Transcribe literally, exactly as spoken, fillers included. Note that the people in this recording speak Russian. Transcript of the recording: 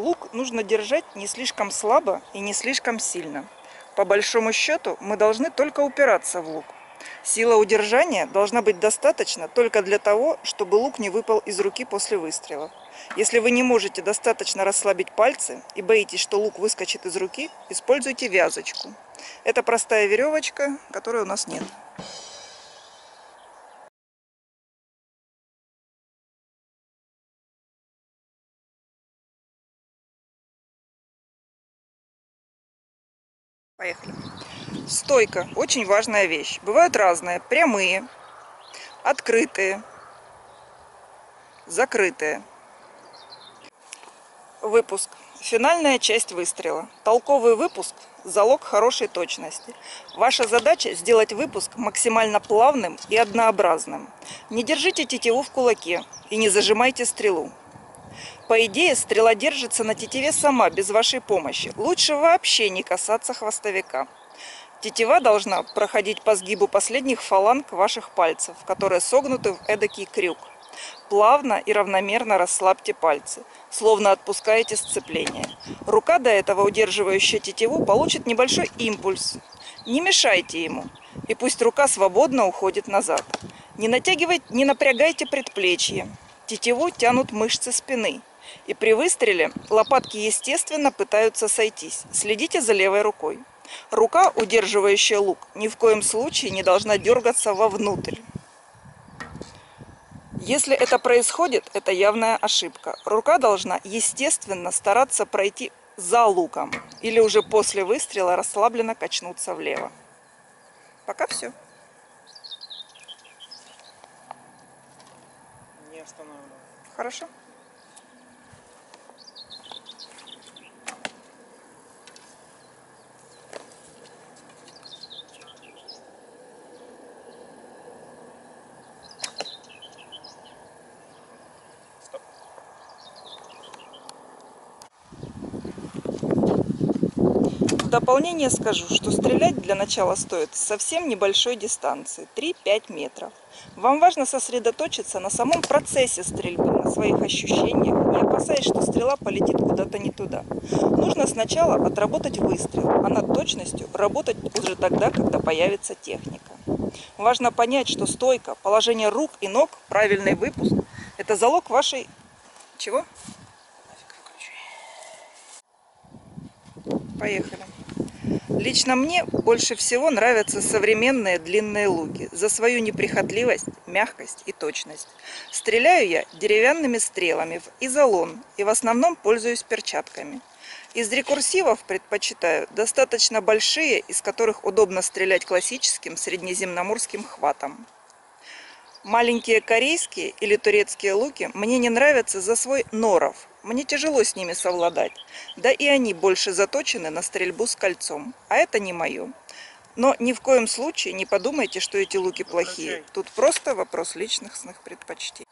Лук нужно держать не слишком слабо и не слишком сильно. По большому счету мы должны только упираться в лук. Сила удержания должна быть достаточна только для того, чтобы лук не выпал из руки после выстрела. Если вы не можете достаточно расслабить пальцы и боитесь, что лук выскочит из руки, используйте вязочку. Это простая веревочка, которой у нас нет. Поехали. Стойка – очень важная вещь. Бывают разные. Прямые, открытые, закрытые. Выпуск. Финальная часть выстрела. Толковый выпуск – залог хорошей точности. Ваша задача – сделать выпуск максимально плавным и однообразным. Не держите тетиву в кулаке и не зажимайте стрелу. По идее, стрела держится на тетиве сама, без вашей помощи. Лучше вообще не касаться хвостовика. Тетива должна проходить по сгибу последних фаланг ваших пальцев, которые согнуты в эдакий крюк. Плавно и равномерно расслабьте пальцы, словно отпускаете сцепление. Рука, до этого удерживающая тетиву, получит небольшой импульс. Не мешайте ему, и пусть рука свободно уходит назад. Не натягивайте, не напрягайте предплечье. Тетиву тянут мышцы спины, и при выстреле лопатки естественно пытаются сойтись. Следите за левой рукой. Рука, удерживающая лук, ни в коем случае не должна дергаться вовнутрь. Если это происходит, это явная ошибка. Рука должна естественно стараться пройти за луком или уже после выстрела расслабленно качнуться влево. Пока все. Хорошо. Стоп. В дополнение скажу, что стрелять для начала стоит с совсем небольшой дистанции, три-пять метров. Вам важно сосредоточиться на самом процессе стрельбы, своих ощущениях, не опасаясь, что стрела полетит куда-то не туда. Нужно сначала отработать выстрел, а над точностью работать уже тогда, когда появится техника. Важно понять, что стойка, положение рук и ног, правильный выпуск – это залог вашей… Чего? Поехали. Лично мне больше всего нравятся современные длинные луки за свою неприхотливость, мягкость и точность. Стреляю я деревянными стрелами в изолон и в основном пользуюсь перчатками. Из рекурсивов предпочитаю достаточно большие, из которых удобно стрелять классическим среднеземноморским хватом. Маленькие корейские или турецкие луки мне не нравятся за свой норов. Мне тяжело с ними совладать, да и они больше заточены на стрельбу с кольцом, а это не мое. Но ни в коем случае не подумайте, что эти луки плохие, тут просто вопрос личностных предпочтений.